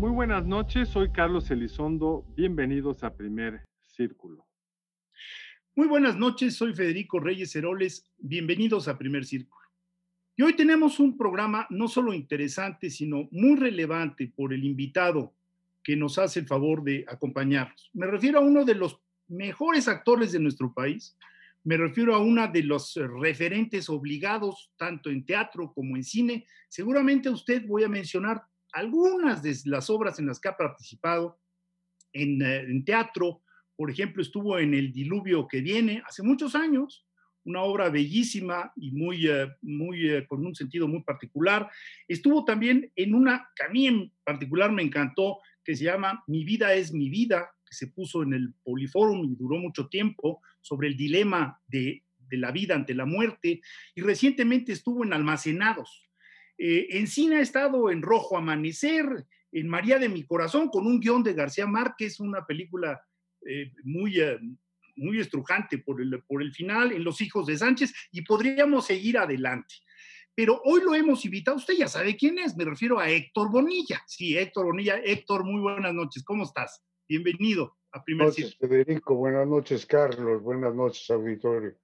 Muy buenas noches, soy Carlos Elizondo, bienvenidos a Primer Círculo. Muy buenas noches, soy Federico Reyes Heroles, bienvenidos a Primer Círculo. Y hoy tenemos un programa no solo interesante, sino muy relevante por el invitado que nos hace el favor de acompañarnos. Me refiero a uno de los mejores actores de nuestro país, me refiero a uno de los referentes obligados, tanto en teatro como en cine. Seguramente usted voy a mencionar algunas de las obras en las que ha participado en teatro. Por ejemplo, estuvo en El diluvio que viene hace muchos años, una obra bellísima y muy con un sentido muy particular. Estuvo también en una que a mí en particular me encantó, que se llama Mi vida es mi vida, que se puso en el Poliforum y duró mucho tiempo, sobre el dilema de la vida ante la muerte, y recientemente estuvo en Almacenados. En cine ha estado en Rojo Amanecer, en María de mi corazón, con un guión de García Márquez, una película muy estrujante por el final, en Los hijos de Sánchez, y podríamos seguir adelante. Pero hoy lo hemos invitado, usted ya sabe quién es, me refiero a Héctor Bonilla. Sí, Héctor Bonilla. Héctor, muy buenas noches, ¿cómo estás? Bienvenido a Primer Círculo. Buenas noches, Federico. Buenas noches, Carlos. Buenas noches, auditorio.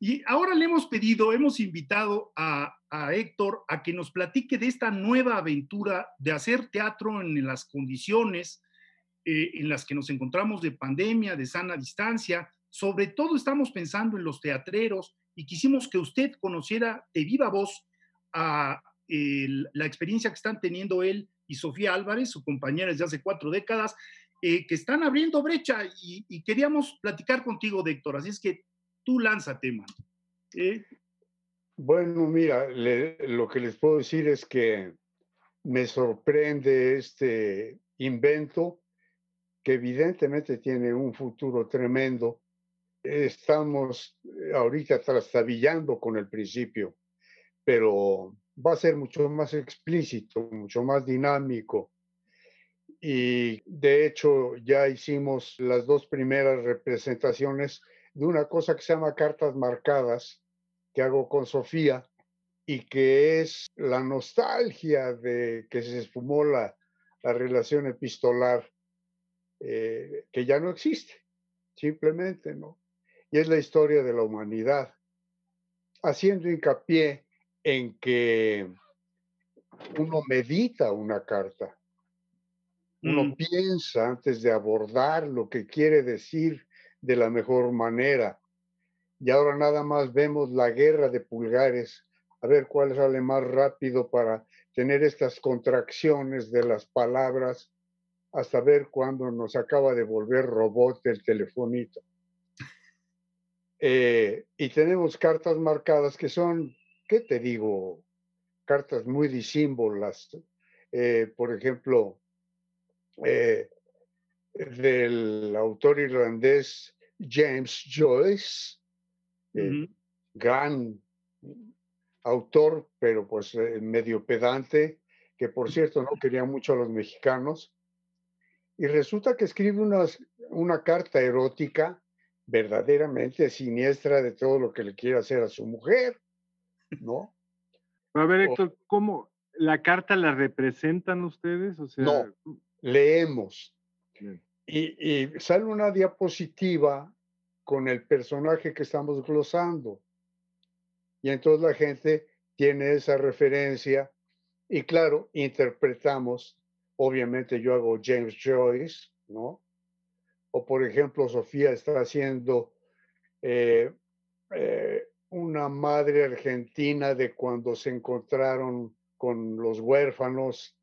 Y ahora le hemos pedido, hemos invitado a Héctor a que nos platique de esta nueva aventura de hacer teatro en las condiciones en las que nos encontramos de pandemia, de sana distancia. Sobre todo estamos pensando en los teatreros y quisimos que usted conociera de viva voz la experiencia que están teniendo él y Sofía Álvarez, su compañera desde hace 4 décadas, que están abriendo brecha y queríamos platicar contigo, Héctor. Así es que tú lánzate, man. Bueno, mira, lo que les puedo decir es que me sorprende este invento que evidentemente tiene un futuro tremendo. Estamos ahorita trastabillando con el principio, pero va a ser mucho más explícito, mucho más dinámico. Y de hecho ya hicimos las 2 primeras representaciones de una cosa que se llama Cartas Marcadas, que hago con Sofía, y que es la nostalgia de que se esfumó la relación epistolar, que ya no existe, simplemente, ¿no? Y es la historia de la humanidad, haciendo hincapié en que uno medita una carta, uno piensa antes de abordar lo que quiere decir de la mejor manera. Y ahora nada más vemos la guerra de pulgares, a ver cuál sale más rápido para tener estas contracciones de las palabras, hasta ver cuándo nos acaba de volver robot el telefonito. Y tenemos cartas marcadas que son, ¿qué te digo? Cartas muy disímbolas. Por ejemplo, del autor irlandés James Joyce, gran autor, pero pues medio pedante, que por cierto no quería mucho a los mexicanos. Y resulta que escribe una carta erótica verdaderamente siniestra de todo lo que le quiere hacer a su mujer, ¿no? A ver, Héctor, ¿cómo la carta la representan ustedes? O sea, no, leemos. Y sale una diapositiva con el personaje que estamos glosando. Y entonces la gente tiene esa referencia y claro, interpretamos. Obviamente yo hago James Joyce, ¿no? O por ejemplo, Sofía está haciendo una madre argentina de cuando se encontraron con los huérfanos.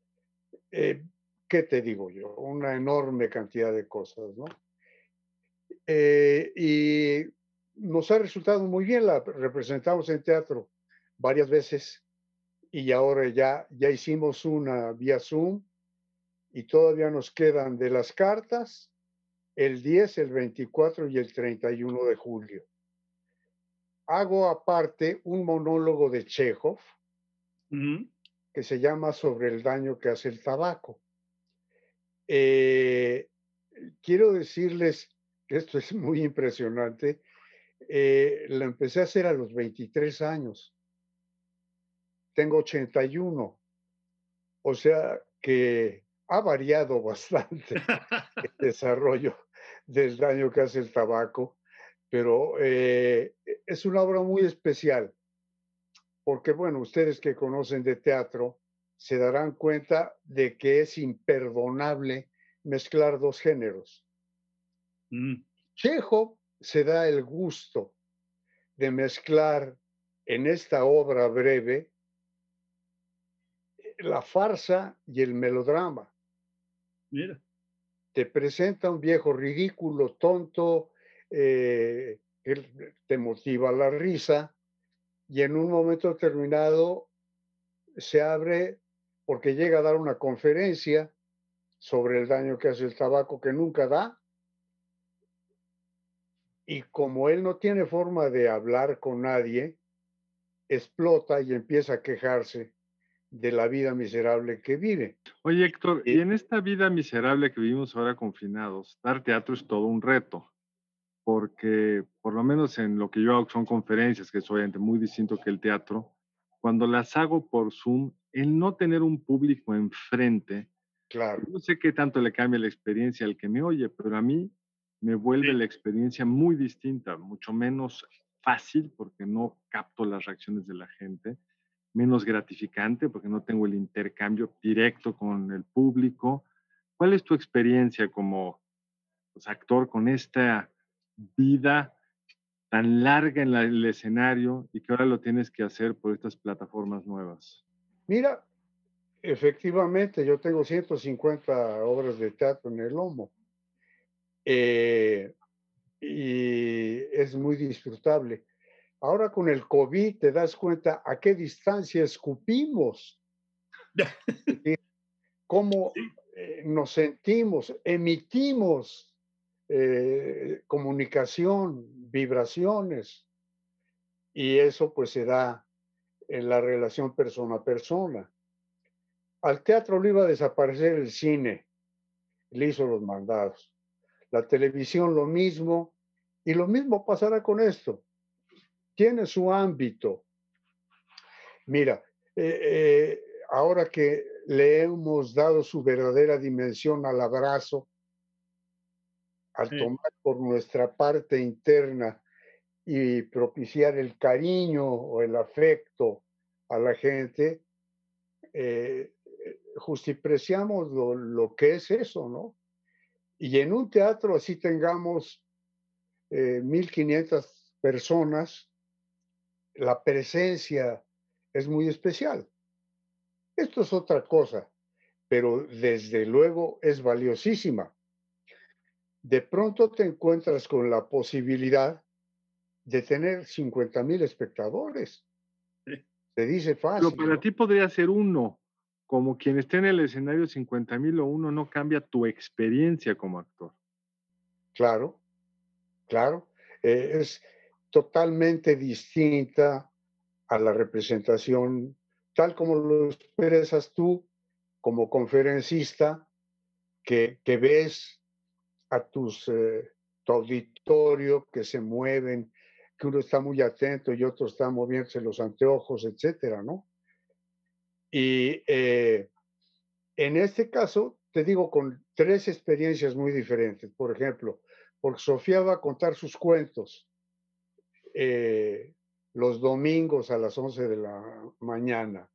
¿Qué te digo yo? Una enorme cantidad de cosas, ¿no? Y nos ha resultado muy bien, la representamos en teatro varias veces y ahora ya hicimos una vía Zoom. Y todavía nos quedan de las cartas el 10, el 24 y el 31 de julio. Hago aparte un monólogo de Chekhov que se llama Sobre el daño que hace el tabaco. Quiero decirles que esto es muy impresionante. Lo empecé a hacer a los 23 años. Tengo 81. O sea que ha variado bastante el desarrollo del daño que hace el tabaco, pero es una obra muy especial, porque, bueno, ustedes que conocen de teatro se darán cuenta de que es imperdonable mezclar dos géneros. Chekhov se da el gusto de mezclar en esta obra breve la farsa y el melodrama. Mira. Te presenta un viejo ridículo, tonto, te motiva la risa, y en un momento determinado se abre porque llega a dar una conferencia sobre el daño que hace el tabaco, que nunca da, y como él no tiene forma de hablar con nadie, explota y empieza a quejarse de la vida miserable que vive. Oye, Héctor, y en esta vida miserable que vivimos ahora confinados, dar teatro es todo un reto, porque por lo menos en lo que yo hago, son conferencias, que es obviamente muy distinto que el teatro, cuando las hago por Zoom, el no tener un público enfrente, claro, no sé qué tanto le cambia la experiencia al que me oye, pero a mí me vuelve la experiencia muy distinta, mucho menos fácil, porque no capto las reacciones de la gente, menos gratificante porque no tengo el intercambio directo con el público. ¿Cuál es tu experiencia como pues, actor con esta vida tan larga en el escenario y que ahora lo tienes que hacer por estas plataformas nuevas? Mira, efectivamente yo tengo 150 obras de teatro en el lomo y es muy disfrutable. Ahora con el COVID te das cuenta a qué distancia escupimos, cómo nos sentimos, emitimos comunicación, vibraciones, y eso pues se da en la relación persona a persona. Al teatro le iba a desaparecer el cine, le hizo los mandados, la televisión lo mismo, y lo mismo pasará con esto. Tiene su ámbito. Mira, ahora que le hemos dado su verdadera dimensión al abrazo, al tomar por nuestra parte interna y propiciar el cariño o el afecto a la gente, justipreciamos lo que es eso, ¿no? Y en un teatro así tengamos 1,500 personas, la presencia es muy especial. Esto es otra cosa, pero desde luego es valiosísima. De pronto te encuentras con la posibilidad de tener 50,000 espectadores. Te dice fácil. Pero para ti podría ser uno. Como quien esté en el escenario, 50,000 o uno no cambia tu experiencia como actor. Claro, claro. Es totalmente distinta a la representación, tal como lo expresas tú como conferencista, que ves a tu auditorio que se mueven, que uno está muy atento y otro está moviéndose los anteojos, etcétera, ¿no? Y en este caso, te digo, con tres experiencias muy diferentes. Por ejemplo, porque Sofía va a contar sus cuentos los domingos a las 11 de la mañana.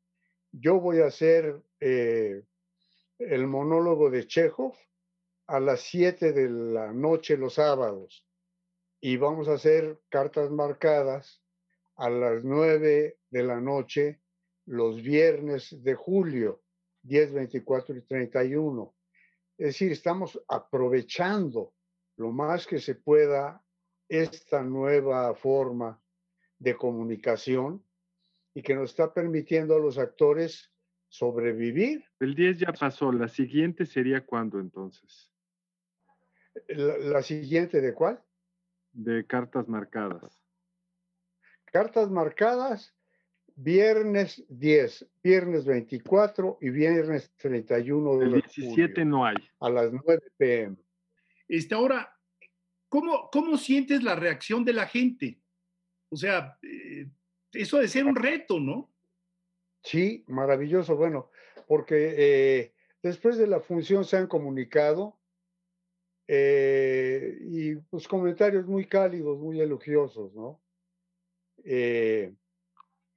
Yo voy a hacer el monólogo de Chekhov a las 7 de la noche los sábados, y vamos a hacer cartas marcadas a las 9 de la noche los viernes de julio, 10, 24 y 31. Es decir, estamos aprovechando lo más que se pueda esta nueva forma de comunicación y que nos está permitiendo a los actores sobrevivir. El 10 ya pasó, ¿la siguiente sería cuándo entonces? ¿La siguiente de cuál? De Cartas Marcadas. Cartas Marcadas, viernes 10, viernes 24 y viernes 31 de julio. El 17 no hay. A las 9 p.m. Ahora, ¿cómo sientes la reacción de la gente? O sea, eso ha de ser un reto, ¿no? Sí, maravilloso. Bueno, porque Después de la función se han comunicado y pues comentarios muy cálidos, muy elogiosos, ¿no?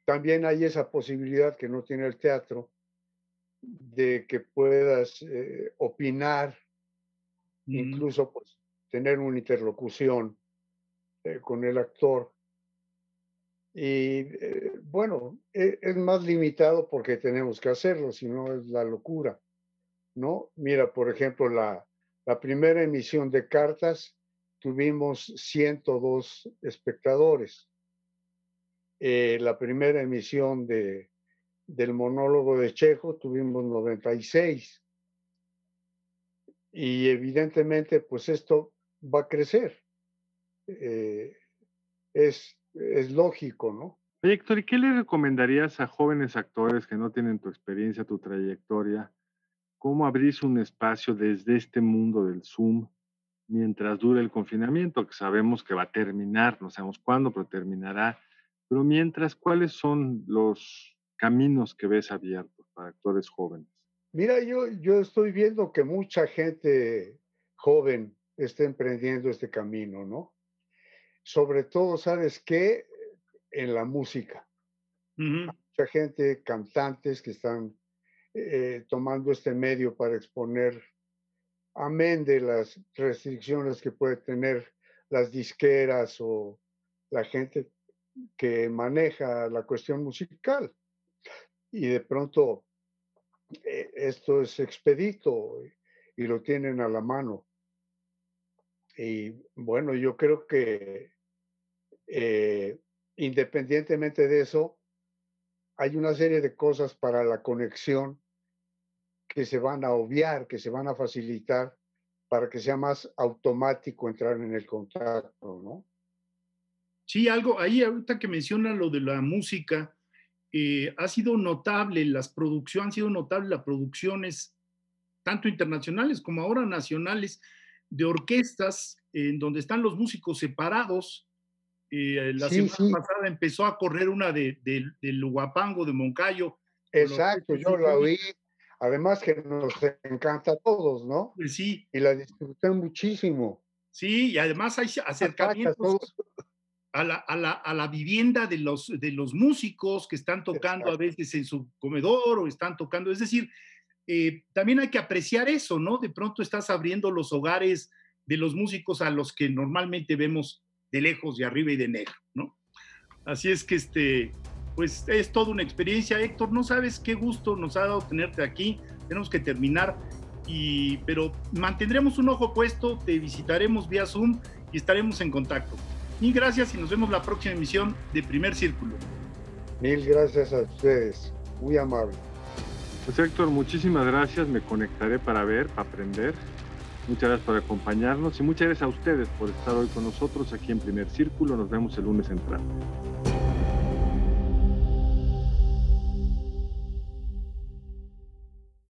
También hay esa posibilidad que no tiene el teatro de que puedas opinar, incluso pues, tener una interlocución con el actor. Y bueno, es más limitado porque tenemos que hacerlo, si no es la locura, ¿no? Mira, por ejemplo, la primera emisión de Cartas tuvimos 102 espectadores. La primera emisión del monólogo de Chekhov tuvimos 96. Y evidentemente, pues esto va a crecer. Es lógico, ¿no? Oye, Héctor, ¿y qué le recomendarías a jóvenes actores que no tienen tu experiencia, tu trayectoria? ¿Cómo abrirse un espacio desde este mundo del Zoom mientras dure el confinamiento? Que sabemos que va a terminar, no sabemos cuándo, pero terminará. Pero mientras, ¿cuáles son los caminos que ves abiertos para actores jóvenes? Mira, yo estoy viendo que mucha gente joven está emprendiendo este camino, ¿no? Sobre todo, ¿sabes qué? En la música. Hay mucha gente, cantantes, que están tomando este medio para exponer, amén de las restricciones que puede tener las disqueras o la gente que maneja la cuestión musical. Y de pronto esto es expedito y lo tienen a la mano. Y bueno, yo creo que independientemente de eso, hay una serie de cosas para la conexión que se van a obviar, que se van a facilitar para que sea más automático entrar en el contacto, ¿no? Sí, algo ahí ahorita que menciona lo de la música, han sido notables las producciones tanto internacionales como ahora nacionales de orquestas en donde están los músicos separados. La semana pasada empezó a correr una del Huapango, de Moncayo. Exacto, yo la oí. Además que nos encanta a todos, ¿no? Pues sí. Y la disfruté muchísimo. Sí, y además hay acercamientos a la vivienda de los músicos que están tocando a veces en su comedor o están tocando. Es decir, también hay que apreciar eso, ¿no? De pronto estás abriendo los hogares de los músicos a los que normalmente vemos de lejos, de arriba y de negro, ¿no? Así es que, pues es toda una experiencia. Héctor, no sabes qué gusto nos ha dado tenerte aquí. Tenemos que terminar, pero mantendremos un ojo puesto, te visitaremos vía Zoom y estaremos en contacto. Mil gracias y nos vemos la próxima emisión de Primer Círculo. Mil gracias a ustedes, muy amable. Pues Héctor, muchísimas gracias, me conectaré para ver, para aprender. Muchas gracias por acompañarnos y muchas gracias a ustedes por estar hoy con nosotros aquí en Primer Círculo. Nos vemos el lunes entrante.